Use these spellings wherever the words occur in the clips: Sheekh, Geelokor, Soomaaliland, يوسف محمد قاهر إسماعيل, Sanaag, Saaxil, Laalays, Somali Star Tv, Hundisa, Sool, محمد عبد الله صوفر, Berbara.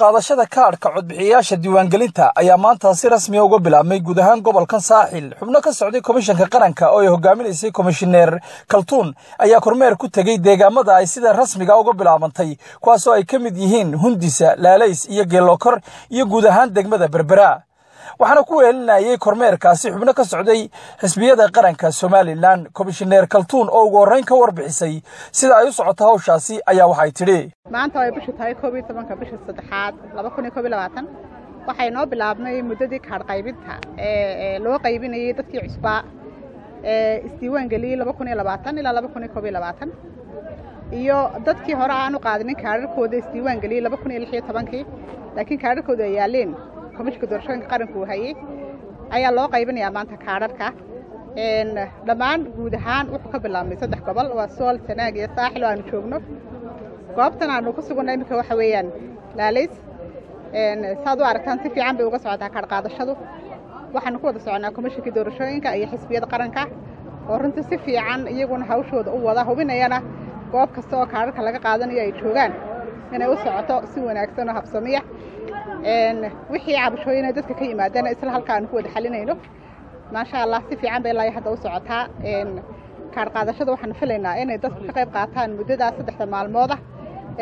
qaadashada kaarka codbixiyaasha diiwaangelinta ayaa maanta si rasmi ah uga bilaabmay guud ahaan gobolka Saaxil. Xubno ka socday komishanka qaranka oo ay hogaaminaysay komishineer Kaltuun ayaa kormeer ku tagay deegaamada ay sida rasmiga uga bilaabantay, kuwaas oo ay ka mid yihiin Hundisa, Laalays iyo Geelokor iyo guud ahaan degmada Berbara. waxaana ku weelinayay kormeerkaasi xubno ka socday xisbiyada qaranka Soomaaliland komishineer Kaltuun oo ugu horeyn ka warbixisay sida ay u socoto hawshaasi ayaa waxay tiri maanta way bisha tahay 12 bisha 3 2022 waxay noo bilaabnay muddadii kaar qaybinta ee loo qaybinayay dadkii cusbaa ee isdiiwaan galiyay 2020 ilaa 2022 iyo dadkii hore aanu qaadin kaararkooda isdiiwaan galiyay 2016 laakiin kaararkooda ay yaaleen كمشك درشان قرنكو هاي أي الله قايبني أمان تكرارك إن لمان جودهان وقبلنا مسدح قبل وصل سناجي ساحل وأنا شوفنا قابتنا عن نقص قلنا يمكن وحويان لاليس إن صادوا عركان في عم بيوقع سعادة كرقاد الشدو وحنقود سعنا كمشك درشان كأي حسبيات قرنك ورنت سفي عن يجون هاوشود أوضه هو بينا ينا قاب كسوق كرك لقى قادني يشوفان أنا وسعته سوى نكسنا هبصمية إن وحي عبشوي ندك كيما دنا إسرها الكان هو دحلينه ما شاء الله سيف عم بالله يحضر وسعتها إن كرقادة شدوا حنفلنا إن ندك في قطعتها المدة صدحت مع الموضة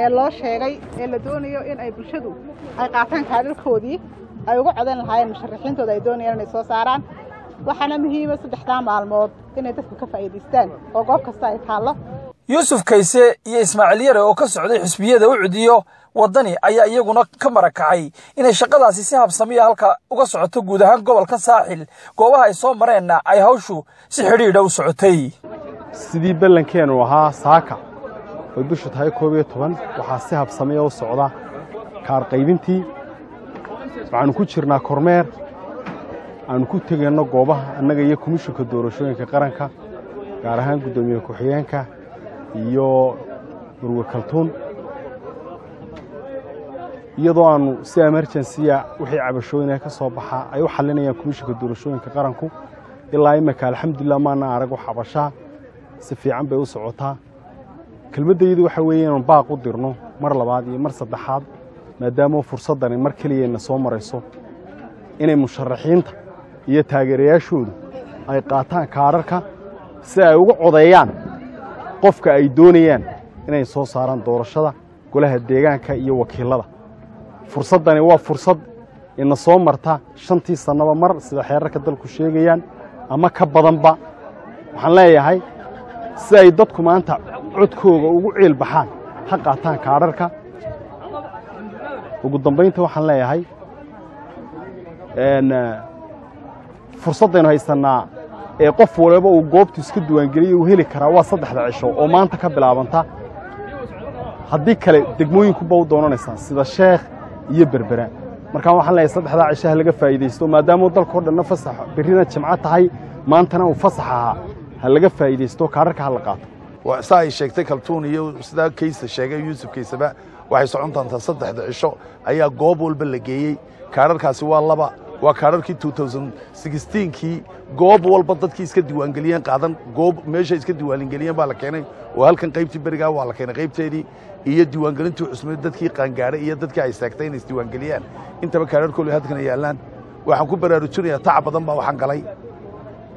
الله شيء اللي دوني إن أي بشدوا أي قطعتها كارل خودي أي وعدا الهاي المشرحين تودي دوني إن يسوس عران وحنمهي بس صدحتها مع الموضة إن ندك كفايدستان وقف الصيف حاله يوسف كيسي يا إسماعيل يرى وكسر عليه حسبية وعديو ودني أي يجونا كمرك عي إن الشقة أساسها بسمية هلك وكسر تجودهان قبل كساحل قوها يصوم مرينا أي هوشو سحري لو سعتي سدي بلن كان وها ساكا ودشت هاي كوبية طبعا وحاسها بسمية وسعودة كارقيبنتي عن كوتشرنا كورمير عن كوتجنا قوها أن جاي كمشي كدورشون كقرنكا قارهان قدومي كحيانكا iyo ruwa Kaltuun iyadoo aanu si emergency ah wixii cabashooyinka ka soo baxay ay u xalinayaan komishanka doorashooyinka qaranku ilaa ay markaa alxamdulillah maana arag wax xabasha si fiican bay u socotaa kelmadaydu waxa weeyeen baaq u dirno mar labaad iyo mar saddexaad maadaama fursadani mar kaliyeena soo marayso inay musharaxiinta iyo taageerayaashoodu ay qaataan kaararka si ay ugu codeeyaan qofka ay doonayaan inay soo saaraan doorashada golaha deegaanka iyo wakiilada fursadani waa fursad in soo marta 5 sanaba mar sida xeerarka dalku sheegayaan ama ka badanba waxaan leeyahay si ay dadku maanta codkooda ugu ciil baxaan ha qaataan kaararka ugu dambeyntii waxaan leeyahay in fursadani haysanaa ee qof walba uu goobta iska duwan galiyay uu heli karaa waa 3 cisho oo maanta ka bilaabanta hadii kale degmooyinku baa u doonaneysaan sida Sheekh iyo Berbera marka waxaan leeyahay 3 cisho laga faa'iideysto maadaama dalku dhan fasax birina jimca tahay maantana uu fasaxaa hal laga faa'iideysto kaararka hal qaato waa saay sheegtay Kaltuun iyo sida kaysa sheegay Yusuf kaysaba waxay socon doontaa 3 cisho ayaa goob walba la geeyay kaararkaasi waa 2 وكاركي 2016 كي جوب والبطل كي يسكت دوان قليان قادم جوب ماشي يسكت دوان قليان بالكينه وهل كان قيبتي برجع ولا كان قيبتي دي هي دوان قليان تو اسمه دت كي قنجارة هي دت كي عيسكتين يس دوان قليان أنت بكارك كل هذا كان يعلن وحنكون بررتشوني تعب بدن با وحنقلي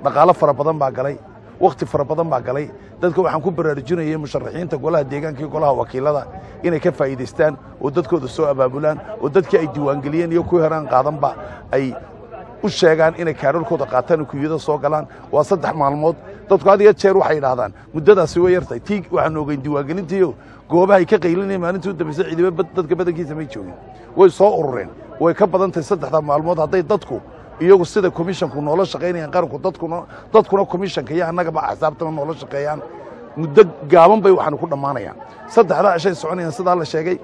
نقالة فر بدن با قلي وقت فر بدن با قلي دت كم وحنكون بررتشوني هي مشرحين تقولها ديجان كي يقولها وكيل هذا إن كيف يدستان ودت كود السوء بابلان ودت كي دوان قليان يكوي هران قادم با أي وشجعان إن كارول كذا قاتن وكيده صاقلان وصدح معلومات تتقاضي يتشرو حين هذان مدة سوية يرتاي تيج وعنو جنديو وجنديو جوابه يكقيلني ما أنتوا تبص عديبة بدت كبدة كيس ميتشون ويصورين ويكبر أنت صدح هذا معلومات هذي تتكو يجوا السيد كوميشن كنا ولا شقيان ينقاركوا تتكونا كوميشن كيا أنا جب عذاب تمام ولا شقيان مدة جابن بيو حنقولنا معنا يعني صدح هذا عشان سعوني صدح هذا شقي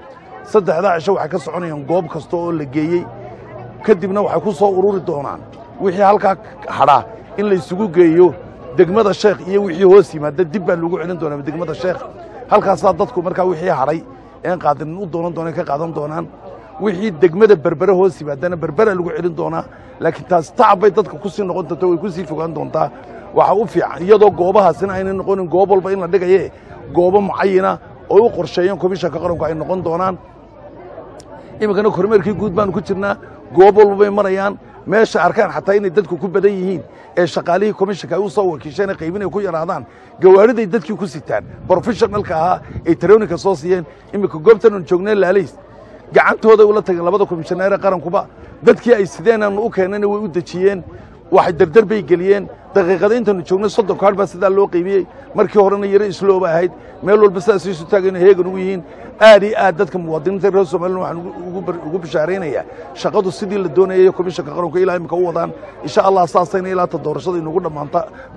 صدح هذا عشان وحكي سعوني ينجاب كستو اللي جاي kadibna waxa ku soo ururi doonaan wixii halka xara in la isugu geeyo degmada Sheekh iyo wixii hoos yimaada dib baa lagu celin doonaa degmada Sheekh halkaas dadku marka wixii haray ee qaadin u doonan doonaa ka qaadan doonaan wixii degmada Berbera hoos yimaadana Berbera lagu celin doonaa laakiin taas tacbay dadka ku sii noqon doonto way ku sii fogaan doontaa waxa u fiican iyadoo goobahaasina ayna noqonin goob walba in la dhigaye goobo mucayina oo u qorsheeyeen komishanka qaranku ay noqon doonaan imikana kormeerkii guud baan ku jirnaa goob walba ay marayaan meesha arkaan xataa inay dadku ku badan yihiin ee shaqaalihii komishanka uu soo wakiishana qaybinay ku yaraadaan gawaariday dadkii ku sitaan professionalka ah ee tareeynka soo siiyeen imika goobtan oo joognay laalays gacantooda ula tagan labada komishaneer qarankuba dadkii ay sideenan u keenan way u dajiyeen waxay dardar bay galiyeen daqiiqada intaan joogno soddon kaar baa sida loo qiibiyay markii horena yara islooba ahayd meel walba saasi isu taagan heegan u yihiin aadi aad dadka muwaadiniinta reer Soomaaliland waxaan ugu bishaareynaya shaqadu sidii la doonayay komishanka qaranka ilaa imka u wadaan insha Allah saasayna ilaa ta doorashada inagu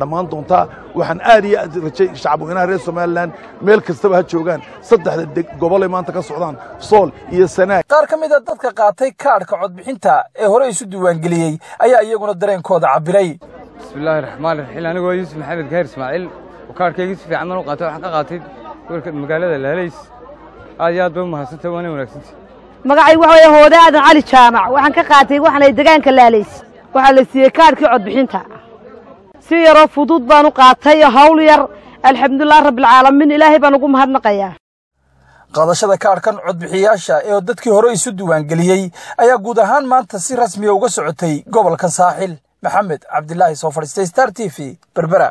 dhamaan doonta waxaan aad iyo aad rajay shacabka inaa reer Soomaaliland meel kasta ha joogan saddexda gobol ay maanta ka socdaan sool iyo sanaag qaar kamid ah dadka qaatay kaarka codbixinta ee hore isu diiwaan galiyay ayaa iyaguna dareenkooda cabiray بسم الله الرحمن الرحيم أنا هو يوسف محمد قاهر إسماعيل وكان كيجي في عمل وقاطع وحقا قاطع مقالة الهليس هذه أدوم محسنتي وأنا ونكسنتي مقاعي وحوي هودا أدن علي الشامع وحن كقاطع وحن يدقان كالهليس وحن السيكار كيقعد بحينتها سيارة فضوض بانو قاطعي هولير الحمد لله رب العالمين إلهي بانو قوم هرنقيا qaadashada kaarkan codbixiyaasha ee dadkii hore isu diiwaan galiyay ayaa guud ahaan maanta si rasmi ah uga socotay gobolka saaxil محمد عبد الله صوفر ستار تي في بربرة.